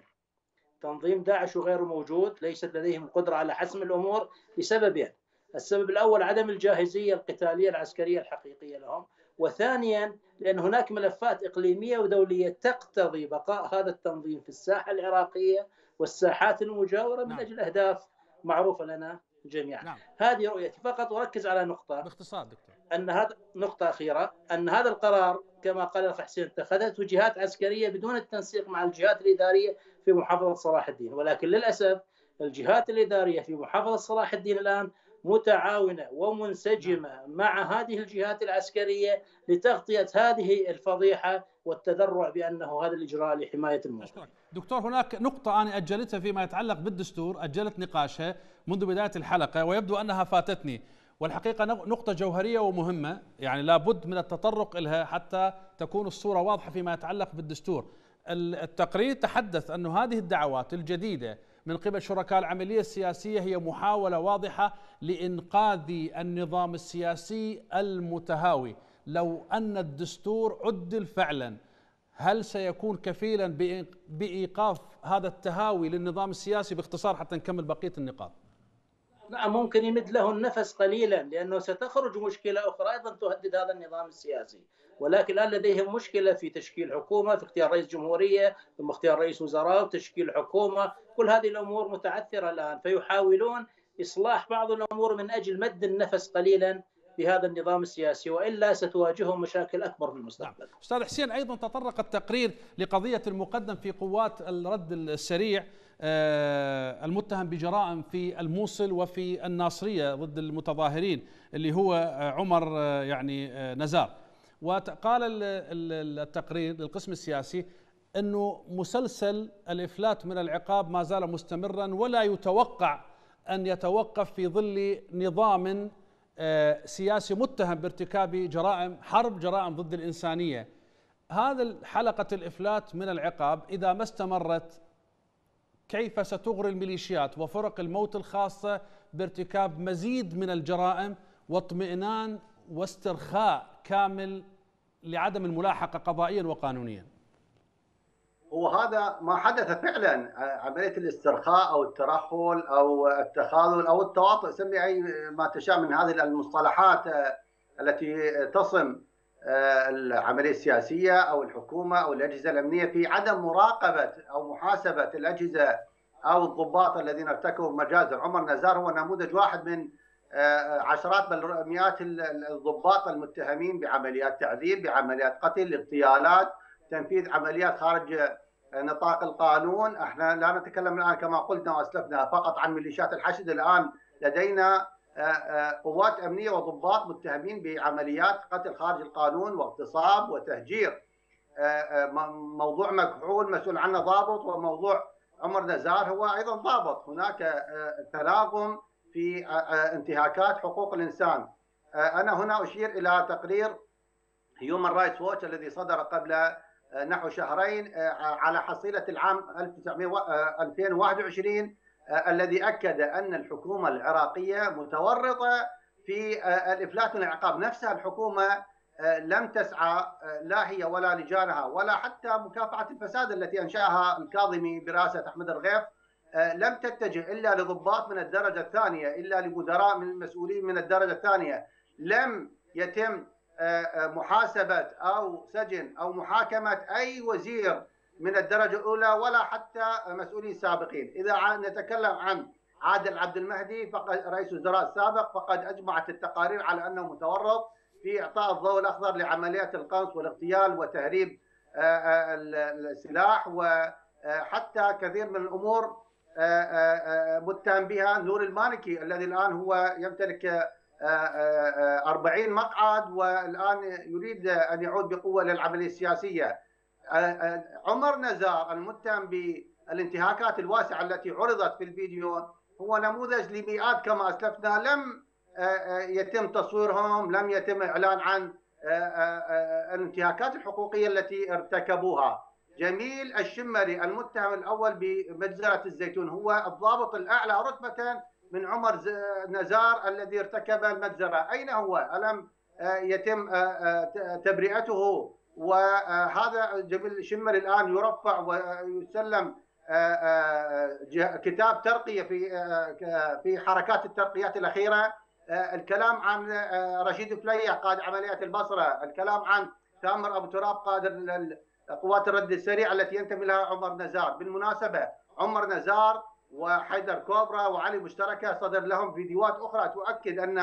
تنظيم داعش وغير موجود، ليست لديهم القدرة على حسم الأمور لسببين، السبب الأول عدم الجاهزية القتالية العسكرية الحقيقية لهم، وثانيا لأن هناك ملفات إقليمية ودولية تقتضي بقاء هذا التنظيم في الساحة العراقية والساحات المجاورة من أجل أهداف معروفة لنا جميعا. نعم. هذه رؤيتي، فقط أركز على نقطة باختصار دكتور، أن هذا نقطة أخيرة، أن هذا القرار كما قال الأخ حسين اتخذته جهات عسكرية بدون التنسيق مع الجهات الإدارية في محافظة صلاح الدين، ولكن للأسف الجهات الإدارية في محافظة صلاح الدين الآن متعاونة ومنسجمة مع هذه الجهات العسكرية لتغطية هذه الفضيحة والتذرع بأنه هذا الإجراء لحماية المواطن. دكتور هناك نقطة أنا أجلتها فيما يتعلق بالدستور، أجلت نقاشها منذ بداية الحلقة ويبدو أنها فاتتني، والحقيقة نقطة جوهرية ومهمة يعني لابد من التطرق لها حتى تكون الصورة واضحة فيما يتعلق بالدستور. التقرير تحدث أن هذه الدعوات الجديدة من قبل شركاء العملية السياسية هي محاولة واضحة لإنقاذ النظام السياسي المتهاوي. لو أن الدستور عدل فعلا هل سيكون كفيلا بإيقاف هذا التهاوي للنظام السياسي؟ باختصار حتى نكمل بقية النقاط. نعم ممكن يمد له النفس قليلا لأنه ستخرج مشكلة أخرى أيضا تهدد هذا النظام السياسي، ولكن الآن لديهم مشكلة في تشكيل حكومة، في اختيار رئيس جمهورية ثم اختيار رئيس وزراء وتشكيل حكومة، كل هذه الأمور متعثرة الآن، فيحاولون إصلاح بعض الأمور من أجل مد النفس قليلا بهذا النظام السياسي، وإلا ستواجههم مشاكل أكبر في المستقبل. أستاذ حسين أيضا تطرق التقرير لقضية المقدم في قوات الرد السريع المتهم بجرائم في الموصل وفي الناصرية ضد المتظاهرين اللي هو عمر يعني نزار، وقال التقرير للقسم السياسي أنه مسلسل الإفلات من العقاب ما زال مستمرا ولا يتوقع أن يتوقف في ظل نظام سياسي متهم بارتكاب جرائم حرب، جرائم ضد الإنسانية. هذا حلقة الإفلات من العقاب إذا ما استمرت كيف ستغري الميليشيات وفرق الموت الخاصة بارتكاب مزيد من الجرائم واطمئنان واسترخاء كامل لعدم الملاحقة قضائيا وقانونيا؟ وهذا ما حدث فعلا، عملية الاسترخاء أو الترحل أو التخاذل أو التواطؤ، سمي أي ما تشاء من هذه المصطلحات التي تصم العملية السياسية أو الحكومة أو الأجهزة الأمنية في عدم مراقبة أو محاسبة الأجهزة أو الضباط الذين ارتكبوا مجازر. عمر نزار هو نموذج واحد من عشرات بل مئات الضباط المتهمين بعمليات تعذيب، بعمليات قتل، اغتيالات، تنفيذ عمليات خارج نطاق القانون. احنا لا نتكلم الآن كما قلنا وأسلفنا فقط عن ميليشيات الحشد، الآن لدينا قوات أمنية وضباط متهمين بعمليات قتل خارج القانون واغتصاب وتهجير. موضوع مكحول مسؤول عنه ضابط، وموضوع عمر نزار هو أيضا ضابط. هناك تناغم في انتهاكات حقوق الإنسان. أنا هنا أشير إلى تقرير هيومن رايتس ووتش الذي صدر قبل نحو شهرين على حصيلة العام ألفين وواحد وعشرين الذي أكد أن الحكومة العراقية متورطة في الإفلات والعقاب. نفسها الحكومة لم تسعى لا هي ولا لجانها ولا حتى مكافحة الفساد التي أنشأها الكاظمي برئاسة أحمد الغيف، لم تتجه إلا لضباط من الدرجة الثانية، إلا لمدراء من المسؤولين من الدرجة الثانية. لم يتم محاسبة أو سجن أو محاكمة أي وزير من الدرجة الأولى ولا حتى مسؤولين سابقين. إذا نتكلم عن عادل عبد المهدي فقد رئيس الوزراء السابق، فقد أجمعت التقارير على أنه متورط في إعطاء الضوء الأخضر لعمليات القنص والاغتيال وتهريب السلاح، وحتى كثير من الأمور متهم بها نور المالكي الذي الآن هو يمتلك أربعين مقعد والآن يريد أن يعود بقوة للعملية السياسية. عمر نزار المتهم بالانتهاكات الواسعة التي عرضت في الفيديو هو نموذج لمئات كما أسلفنا، لم يتم تصويرهم، لم يتم إعلان عن الانتهاكات الحقوقية التي ارتكبوها. جميل الشمري المتهم الأول بمجزرة الزيتون هو الضابط الأعلى رتبة من عمر نزار الذي ارتكب المجزرة، أين هو؟ ألم يتم تبرئته؟ وهذا جميل الشمري الآن يرفع ويسلم كتاب ترقية في في حركات الترقيات الأخيرة، الكلام عن رشيد فليح قائد عمليات البصرة، الكلام عن تامر أبو تراب قائد قوات الرد السريع التي ينتمي لها عمر نزار. بالمناسبة عمر نزار وحيدر كوبرا وعلي مشتركة صدر لهم فيديوهات أخرى تؤكد أن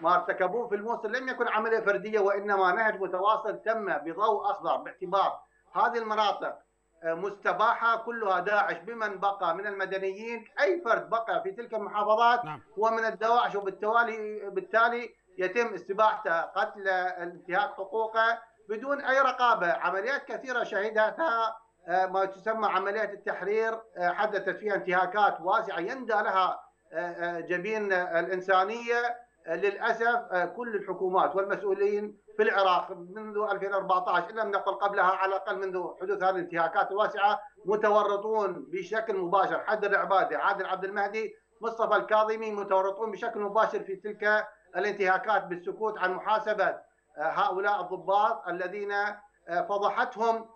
ما ارتكبوه في الموصل لم يكن عملية فردية، وإنما نهج متواصل تم بضوء أخضر، باعتبار هذه المناطق مستباحة كلها داعش، بمن بقى من المدنيين أي فرد بقى في تلك المحافظات هو من الدواعش، وبالتالي بالتالي يتم استباحته، قتله، انتهاك حقوقه بدون أي رقابة. عمليات كثيرة شهدتها ما تسمى عمليات التحرير حدثت فيها انتهاكات واسعة يندى لها جبين الإنسانية، للأسف كل الحكومات والمسؤولين في العراق منذ ألفين وأربعة عشر إن لم نقل قبلها على الأقل منذ حدوث هذه الانتهاكات الواسعة متورطون بشكل مباشر. حيدر العبادي، عادل عبد المهدي، مصطفى الكاظمي متورطون بشكل مباشر في تلك الانتهاكات بالسكوت عن محاسبة هؤلاء الضباط الذين فضحتهم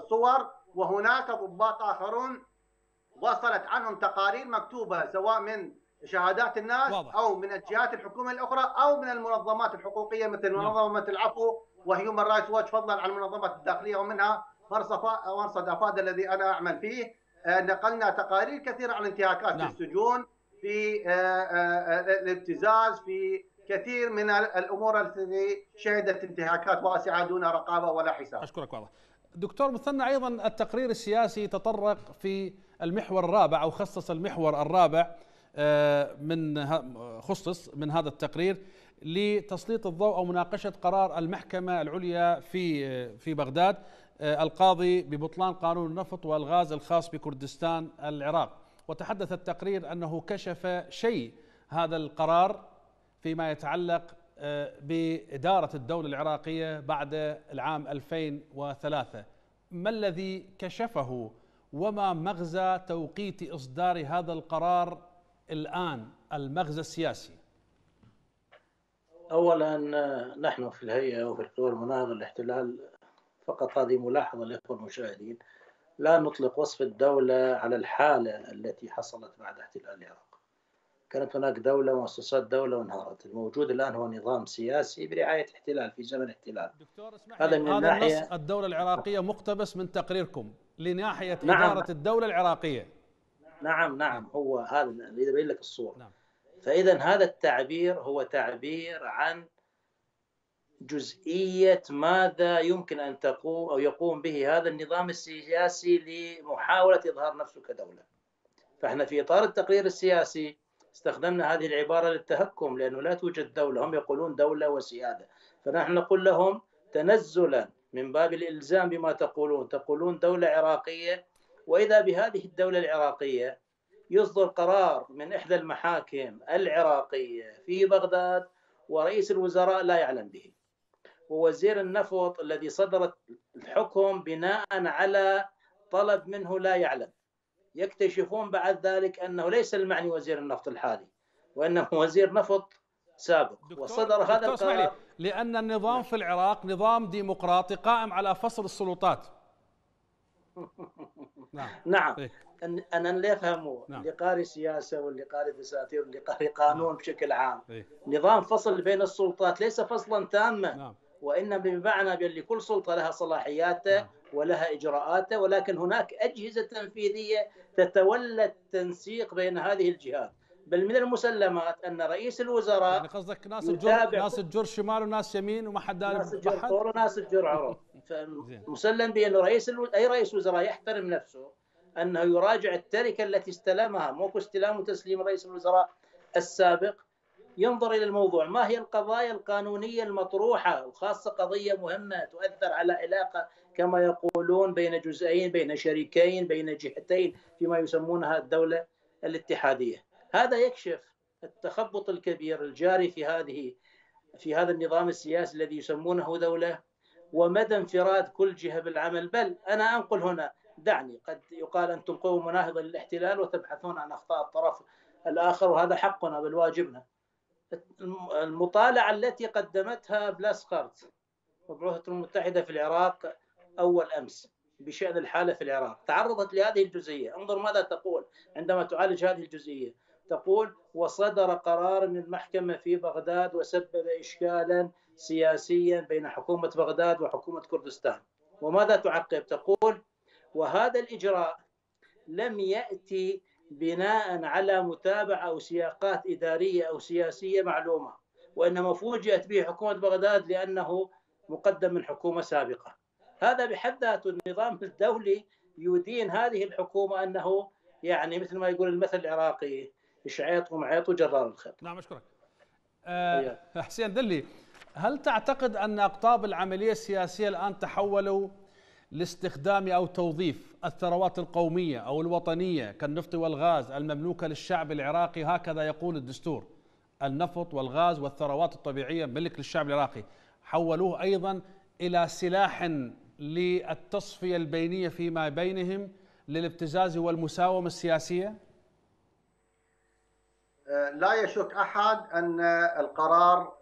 الصور، وهناك ضباط آخرون وصلت عنهم تقارير مكتوبة سواء من شهادات الناس أو من الجهات الحكومية الأخرى أو من المنظمات الحقوقية مثل منظمة العفو وهيومن رايتس واتش، فضلا عن المنظمات الداخلية ومنها مرصد أفاد الذي أنا أعمل فيه. نقلنا تقارير كثيرة عن انتهاكات في السجون، في الابتزاز، في كثير من الأمور التي شهدت انتهاكات واسعة دون رقابة ولا حساب. أشكرك والله. دكتور مثنى، أيضا التقرير السياسي تطرق في المحور الرابع أو خصص المحور الرابع من خصص من هذا التقرير لتسليط الضوء أو مناقشة قرار المحكمة العليا في في بغداد القاضي ببطلان قانون النفط والغاز الخاص بكردستان العراق. وتحدث التقرير أنه كشف شيء هذا القرار فيما يتعلق بإدارة الدولة العراقية بعد العام ألفين وثلاثة. ما الذي كشفه وما مغزى توقيت إصدار هذا القرار الآن، المغزى السياسي؟ أولا نحن في الهيئة وفي القوى المناهضة للاحتلال، فقط هذه ملاحظة للإخوة المشاهدين، لا نطلق وصف الدولة على الحالة التي حصلت بعد احتلال العراق. كانت هناك دولة ومؤسسات دولة وانهارت. الموجود الآن هو نظام سياسي برعاية احتلال في زمن احتلال. دكتور اسمح لي، هذا من ناحية النص الدولة العراقية مقتبس من تقريركم لناحية نعم. إدارة الدولة العراقية. نعم نعم هو هذا اللي يبين لك الصورة. نعم. فإذا هذا التعبير هو تعبير عن جزئية ماذا يمكن أن تقوم أو يقوم به هذا النظام السياسي لمحاولة إظهار نفسه كدولة. فإحنا في إطار التقرير السياسي استخدمنا هذه العبارة للتهكم، لأنه لا توجد دولة، هم يقولون دولة وسيادة، فنحن نقول لهم تنزلا من باب الإلزام بما تقولون، تقولون دولة عراقية، وإذا بهذه الدولة العراقية يصدر قرار من إحدى المحاكم العراقية في بغداد ورئيس الوزراء لا يعلم به، ووزير النفط الذي صدرت الحكم بناء على طلب منه لا يعلم، يكتشفون بعد ذلك أنه ليس المعني وزير النفط الحالي وأنه وزير نفط سابق وصدر هذا القرار. لأن النظام في العراق نظام ديمقراطي قائم على فصل السلطات. نعم, نعم. أنا اللي أفهمه نعم. اللي قاري سياسة واللي قاري دساتير واللي قاري قانون نعم. بشكل عام إيه. نظام فصل بين السلطات ليس فصلا تاما نعم. وإنما بمعنى بأن كل سلطة لها صلاحياتها نعم. ولها إجراءاته، ولكن هناك أجهزة تنفيذية تتولى التنسيق بين هذه الجهات. بل من المسلمات أن رئيس الوزراء، يعني قصدك ناس الجر ناس الجر شمال وناس يمين وما حد ناس الجر طور وناس الجر عروض، فمسلم بأن رئيس الو... أي رئيس وزراء يحترم نفسه أنه يراجع التركة التي استلمها، موكو استلام وتسليم رئيس الوزراء السابق، ينظر إلى الموضوع، ما هي القضايا القانونية المطروحة، وخاصة قضية مهمة تؤثر على علاقة كما يقولون بين جزئين، بين شريكين، بين جهتين فيما يسمونها الدولة الاتحادية. هذا يكشف التخبط الكبير الجاري في هذه في هذا النظام السياسي الذي يسمونه دولة، ومدى انفراد كل جهة بالعمل. بل أنا أنقل هنا دعني، قد يقال أنتم قوم مناهضة للاحتلال وتبحثون عن أخطاء الطرف الآخر، وهذا حقنا بل واجبنا. المطالعة التي قدمتها بلاسكارت مبعوثة المتحدة في العراق أول أمس بشأن الحالة في العراق تعرضت لهذه الجزئية. انظر ماذا تقول عندما تعالج هذه الجزئية. تقول: وصدر قرار من المحكمة في بغداد وسبب إشكالا سياسيا بين حكومة بغداد وحكومة كردستان. وماذا تعقب؟ تقول: وهذا الإجراء لم يأتي بناء على متابعة أو سياقات إدارية أو سياسية معلومة، وإنما فوجئت به حكومة بغداد لأنه مقدم من حكومة سابقة. هذا بحد ذاته النظام الدولي يدين هذه الحكومة أنه يعني مثل ما يقول المثل العراقي إشعيط ومعيط وجرار الخير. نعم أشكرك. أه حسين دلي، هل تعتقد أن أقطاب العملية السياسية الآن تحولوا لاستخدام أو توظيف الثروات القومية أو الوطنية كالنفط والغاز المملوكة للشعب العراقي؟ هكذا يقول الدستور: النفط والغاز والثروات الطبيعية ملك للشعب العراقي. حولوه أيضا إلى سلاح للتصفية البينية فيما بينهم للابتزاز والمساومة السياسية؟ لا يشك أحد أن القرار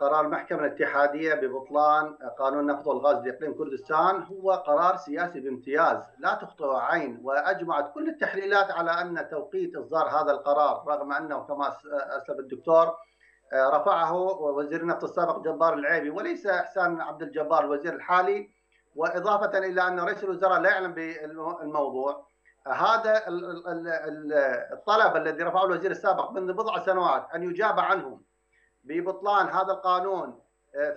قرار المحكمة الاتحادية ببطلان قانون النفط والغاز لإقليم كردستان هو قرار سياسي بامتياز لا تخطئه عين، وأجمعت كل التحليلات على أن توقيت إصدار هذا القرار، رغم أنه كما أسلف الدكتور رفعه وزير النفط السابق جبار العيبي وليس إحسان عبد الجبار الوزير الحالي، وإضافة إلى أن رئيس الوزراء لا يعلم بالموضوع. هذا الطلب الذي رفعه الوزير السابق منذ بضع سنوات أن يجاب عنه ببطلان هذا القانون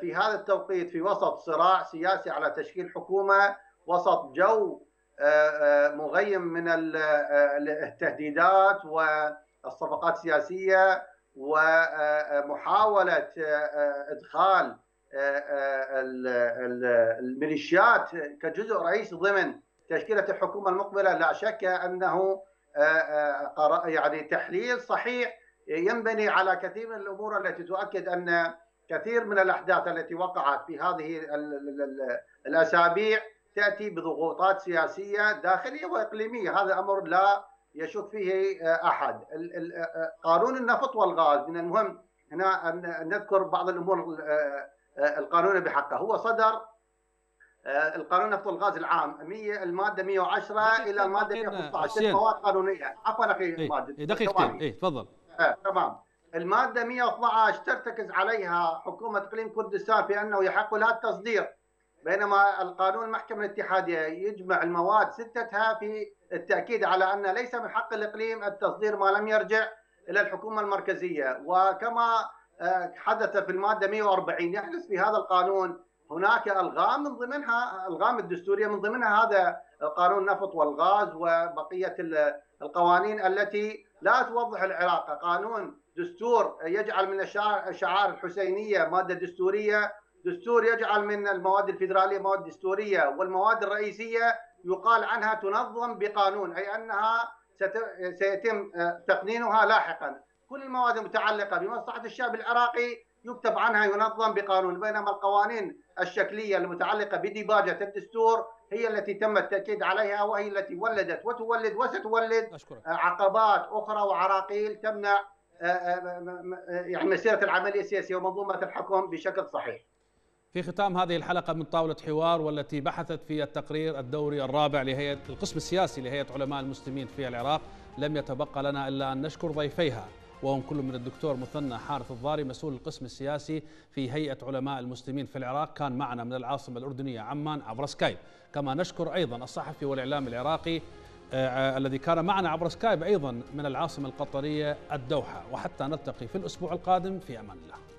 في هذا التوقيت، في وسط صراع سياسي على تشكيل حكومة، وسط جو مغيم من التهديدات والصفقات السياسية ومحاولة إدخال الميليشيات كجزء رئيسي ضمن تشكيلة الحكومة المقبلة، لا شك أنه يعني تحليل صحيح ينبني على كثير من الأمور التي تؤكد أن كثير من الأحداث التي وقعت في هذه الأسابيع تأتي بضغوطات سياسية داخلية وإقليمية. هذا أمر لا يشك فيه أحد. قانون النفط والغاز من المهم هنا أن نذكر بعض الأمور القانونية بحقه. هو صدر القانون النفط والغاز العام الماده مئة وعشرة الى الماده مئة وخمسة عشر، مواد قانونيه. عفوا اخي ماجد، دقيقتين. اي تفضل. آه، تمام. الماده مئة واثني عشر ترتكز عليها حكومه اقليم كردستان في انه يحق لها التصدير، بينما القانون المحكمه الاتحاديه يجمع المواد ستتها في التاكيد على ان ليس من حق الاقليم التصدير ما لم يرجع الى الحكومه المركزيه. وكما حدث في الماده مئة وأربعين يحدث في هذا القانون هناك الغام، من ضمنها الغام الدستوريه، من ضمنها هذا قانون النفط والغاز وبقيه القوانين التي لا توضح العلاقه. قانون دستور يجعل من الشعائر الحسينيه ماده دستوريه، دستور يجعل من المواد الفيدراليه مواد دستوريه، والمواد الرئيسيه يقال عنها تنظم بقانون، اي انها سيتم تقنينها لاحقا. كل المواد المتعلقه بمصلحه الشعب العراقي يكتب عنها ينظم بقانون، بينما القوانين الشكلية المتعلقة بديباجة الدستور هي التي تم التأكيد عليها، وهي التي ولدت وتولد وستولد أشكرك. عقبات أخرى وعراقيل تمنع يعني مسيرة العملية السياسية ومنظومة الحكم بشكل صحيح. في ختام هذه الحلقة من طاولة حوار، والتي بحثت في التقرير الدوري الرابع لهيئة القسم السياسي لهيئة علماء المسلمين في العراق، لم يتبقى لنا إلا أن نشكر ضيفيها، وهم كل من الدكتور مثنى حارث الضاري مسؤول القسم السياسي في هيئة علماء المسلمين في العراق، كان معنا من العاصمة الأردنية عمان عبر سكايب. كما نشكر أيضا الصحفي والإعلام العراقي آه الذي كان معنا عبر سكايب أيضا من العاصمة القطرية الدوحة. وحتى نلتقي في الأسبوع القادم، في أمان الله.